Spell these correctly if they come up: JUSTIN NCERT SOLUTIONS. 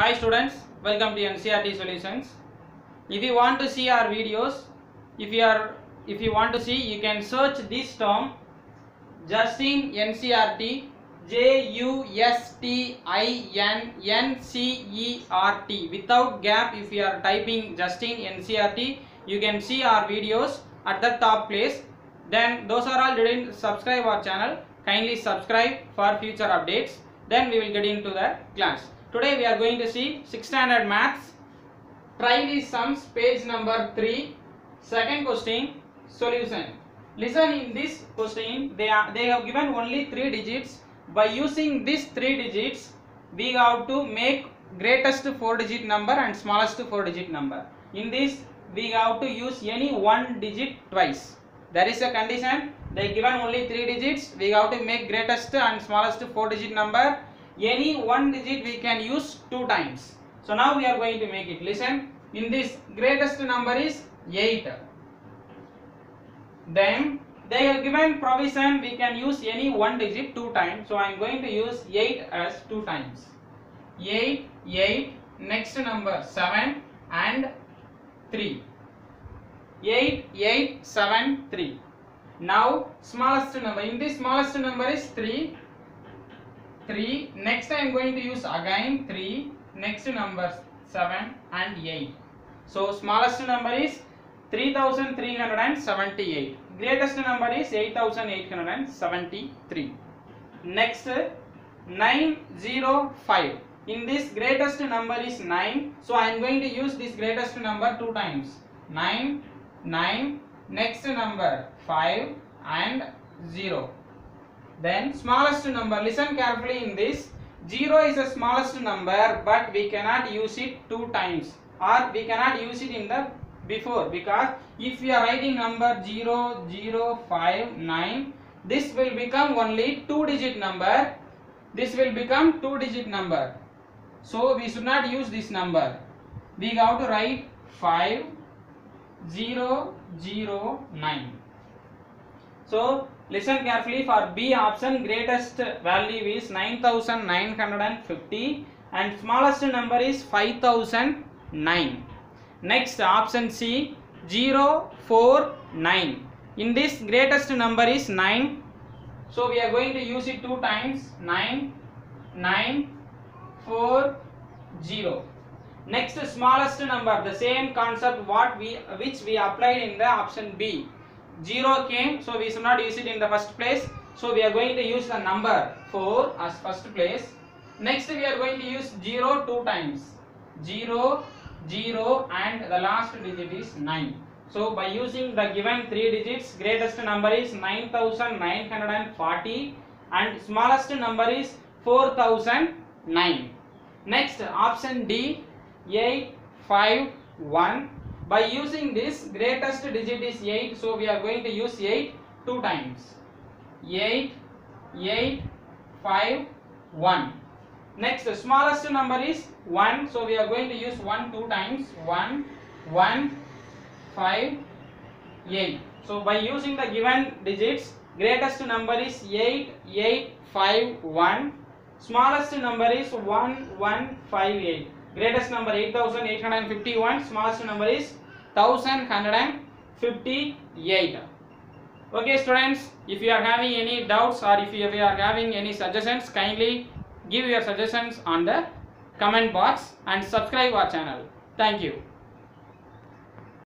Hi students, welcome to NCERT Solutions. If you want to see our videos, if you want to see, you can search this term Justin NCERT JUSTIN NCERT without gap. If you are typing Justin NCERT, you can see our videos at the top place. Then those are all didn't subscribe our channel. Kindly subscribe for future updates. Then we will get into the class. Today we are going to see 6th standard maths. Try these sums, page number 3, second question, solution. Listen, in this question they have given only 3 digits. By using these 3 digits, we have to make greatest 4-digit number and smallest 4-digit number. In this, we have to use any one digit twice. There is a condition. They given only 3 digits. We have to make greatest and smallest 4-digit number. Any one digit we can use 2 times. So now we are going to make it. Listen, in this greatest number is 8. Then they have given provision we can use any one digit 2 times. So I am going to use 8 as 2 times. 8, 8, next number 7 and 3. 8, 8, 7, 3. Now smallest number, in this smallest number is 3. 3, next I am going to use again 3, next numbers 7 and 8. So smallest number is 3378, greatest number is 8873. Next 905, in this greatest number is 9, so I am going to use this greatest number 2 times. 9, 9, next number 5 and 0. Then smallest number, listen carefully, in this 0 is the smallest number, but we cannot use it 2 times, or we cannot use it in the before, because if we are writing number 0, 0, 5, 9, this will become only 2-digit number. This will become 2-digit number. So we should not use this number. We have to write 5, 0, 0, 9. So listen carefully, for B option greatest value is 9950 and smallest number is 5009. Next option C 049. In this greatest number is 9. So we are going to use it 2 times. 9, 9, 4, 0. Next smallest number, the same concept which we applied in the option B. 0 came, so we should not use it in the first place. So we are going to use the number 4 as first place. Next we are going to use 0 2 times. 0, 0 and the last digit is 9. So by using the given 3 digits, greatest number is 9940 and smallest number is 4009. Next option D 851. By using this, greatest digit is 8, so we are going to use 8 2 times. 8, 8, 5, 1. Next, the smallest number is 1, so we are going to use 1 2 times. 1, 1, 5, 8. So by using the given digits, greatest number is 8, 8, 5, 1. Smallest number is 1, 1, 5, 8. Greatest number 8851, smallest number is 1158. Okay students, if you are having any doubts or if you are having any suggestions, kindly give your suggestions on the comment box and subscribe our channel. Thank you.